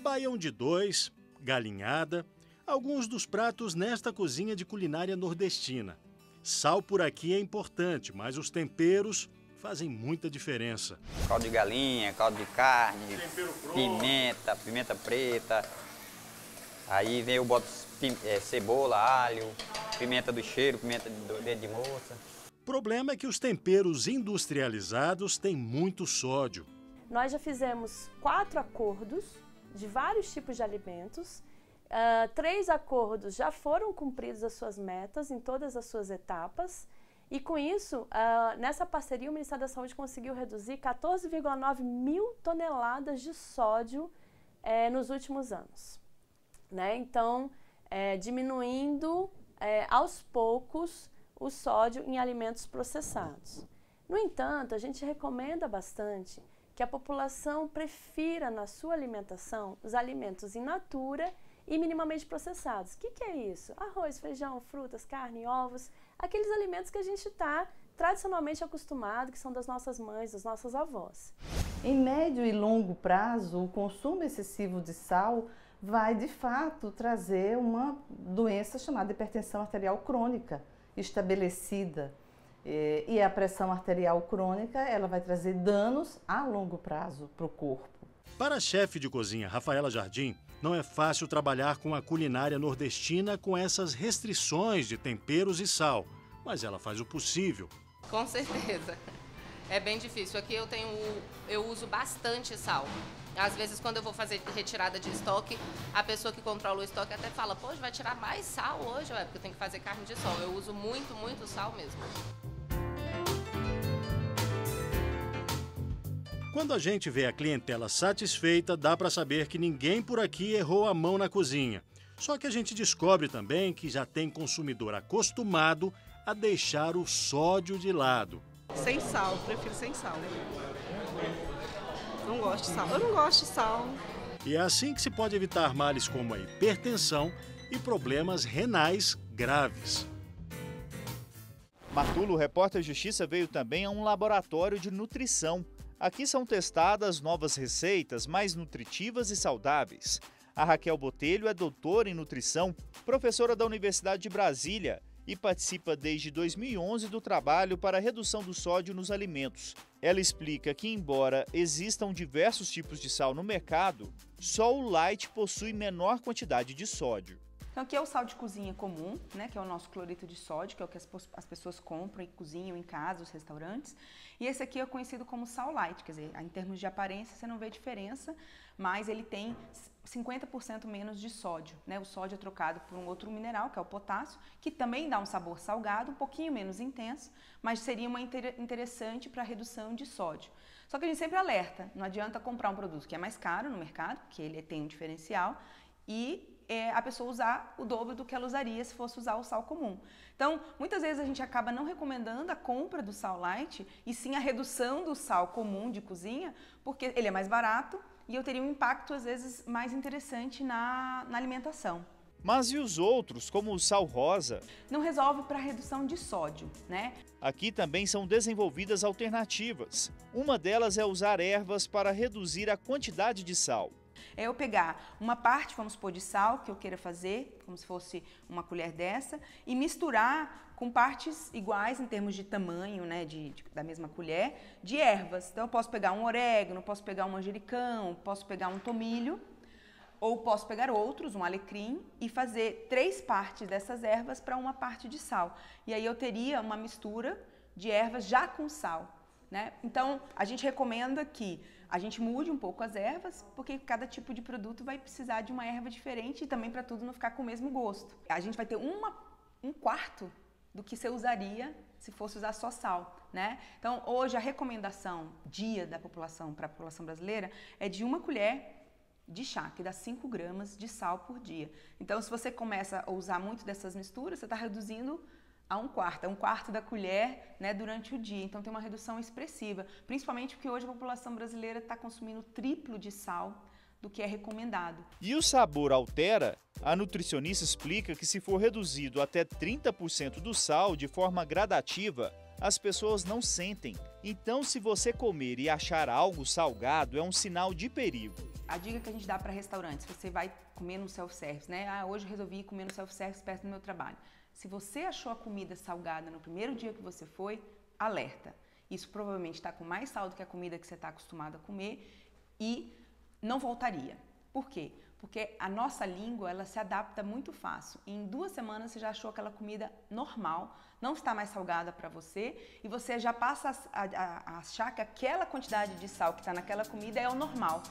Baião de dois, galinhada, alguns dos pratos nesta cozinha de culinária nordestina. Sal por aqui é importante, mas os temperos fazem muita diferença. Caldo de galinha, caldo de carne, pimenta, pimenta preta. Aí vem, eu boto cebola, alho, pimenta do cheiro, pimenta do dedo de moça. O problema é que os temperos industrializados têm muito sódio. Nós já fizemos 4 acordos de vários tipos de alimentos. 3 acordos já foram cumpridos as suas metas em todas as suas etapas. E com isso, nessa parceria, o Ministério da Saúde conseguiu reduzir 14,9 mil toneladas de sódio nos últimos anos. Né? Então, diminuindo aos poucos o sódio em alimentos processados. No entanto, a gente recomenda bastante que a população prefira na sua alimentação os alimentos in natura e minimamente processados. O que é isso? Arroz, feijão, frutas, carne, ovos, aqueles alimentos que a gente está tradicionalmente acostumado, que são das nossas mães, das nossas avós. Em médio e longo prazo, o consumo excessivo de sal vai, de fato, trazer uma doença chamada hipertensão arterial crônica estabelecida. E a pressão arterial crônica, ela vai trazer danos a longo prazo para o corpo. Para a chefe de cozinha, Rafaela Jardim, não é fácil trabalhar com a culinária nordestina com essas restrições de temperos e sal, mas ela faz o possível. Com certeza. É bem difícil. Aqui eu uso bastante sal. Às vezes, quando eu vou fazer retirada de estoque, a pessoa que controla o estoque até fala, poxa, vai tirar mais sal hoje, porque eu tenho que fazer carne de sol. Eu uso muito, muito sal mesmo. Quando a gente vê a clientela satisfeita, dá para saber que ninguém por aqui errou a mão na cozinha. Só que a gente descobre também que já tem consumidor acostumado a deixar o sódio de lado. Sem sal, prefiro sem sal. Não gosto de sal, eu não gosto de sal. E é assim que se pode evitar males como a hipertensão e problemas renais graves. Martulo, o Repórter Justiça veio também a um laboratório de nutrição. Aqui são testadas novas receitas mais nutritivas e saudáveis. A Raquel Botelho é doutora em nutrição, professora da Universidade de Brasília e participa desde 2011 do trabalho para a redução do sódio nos alimentos. Ela explica que, embora existam diversos tipos de sal no mercado, só o light possui menor quantidade de sódio. Então aqui é o sal de cozinha comum, né, que é o nosso cloreto de sódio, que é o que as pessoas compram e cozinham em casa, os restaurantes. E esse aqui é conhecido como sal light, quer dizer, em termos de aparência você não vê diferença, mas ele tem 50% menos de sódio, né? O sódio é trocado por um outro mineral, que é o potássio, que também dá um sabor salgado, um pouquinho menos intenso, mas seria uma interessante para redução de sódio. Só que a gente sempre alerta, não adianta comprar um produto que é mais caro no mercado, porque ele tem um diferencial, e a pessoa usar o dobro do que ela usaria se fosse usar o sal comum. Então, muitas vezes a gente acaba não recomendando a compra do sal light e sim a redução do sal comum de cozinha, porque ele é mais barato e eu teria um impacto, às vezes, mais interessante na alimentação. Mas e os outros, como o sal rosa? Não resolve para a redução de sódio, né? Aqui também são desenvolvidas alternativas. Uma delas é usar ervas para reduzir a quantidade de sal. É eu pegar uma parte, vamos pôr, de sal que eu queira fazer, como se fosse uma colher dessa, e misturar com partes iguais em termos de tamanho, né, da mesma colher, de ervas. Então eu posso pegar um orégano, posso pegar um manjericão, posso pegar um tomilho, ou posso pegar outros, um alecrim, e fazer 3 partes dessas ervas para uma parte de sal. E aí eu teria uma mistura de ervas já com sal. Né? Então, a gente recomenda que a gente mude um pouco as ervas, porque cada tipo de produto vai precisar de uma erva diferente e também para tudo não ficar com o mesmo gosto. A gente vai ter um quarto do que você usaria se fosse usar só sal, né? Então, hoje a recomendação dia da população para a população brasileira é de 1 colher de chá, que dá 5 gramas de sal por dia. Então, se você começa a usar muito dessas misturas, você está reduzindo a um quarto da colher, né, durante o dia. Então tem uma redução expressiva, principalmente porque hoje a população brasileira está consumindo o triplo de sal do que é recomendado. E o sabor altera? A nutricionista explica que se for reduzido até 30% do sal de forma gradativa, as pessoas não sentem. Então se você comer e achar algo salgado, é um sinal de perigo. A dica que a gente dá para restaurantes, você vai comer no self-service, né? Ah, hoje eu resolvi comer no self-service perto do meu trabalho. Se você achou a comida salgada no primeiro dia que você foi, alerta. Isso provavelmente está com mais sal do que a comida que você está acostumado a comer e não voltaria. Por quê? Porque a nossa língua, ela se adapta muito fácil. Em 2 semanas você já achou aquela comida normal, não está mais salgada para você e você já passa a achar que aquela quantidade de sal que está naquela comida é o normal.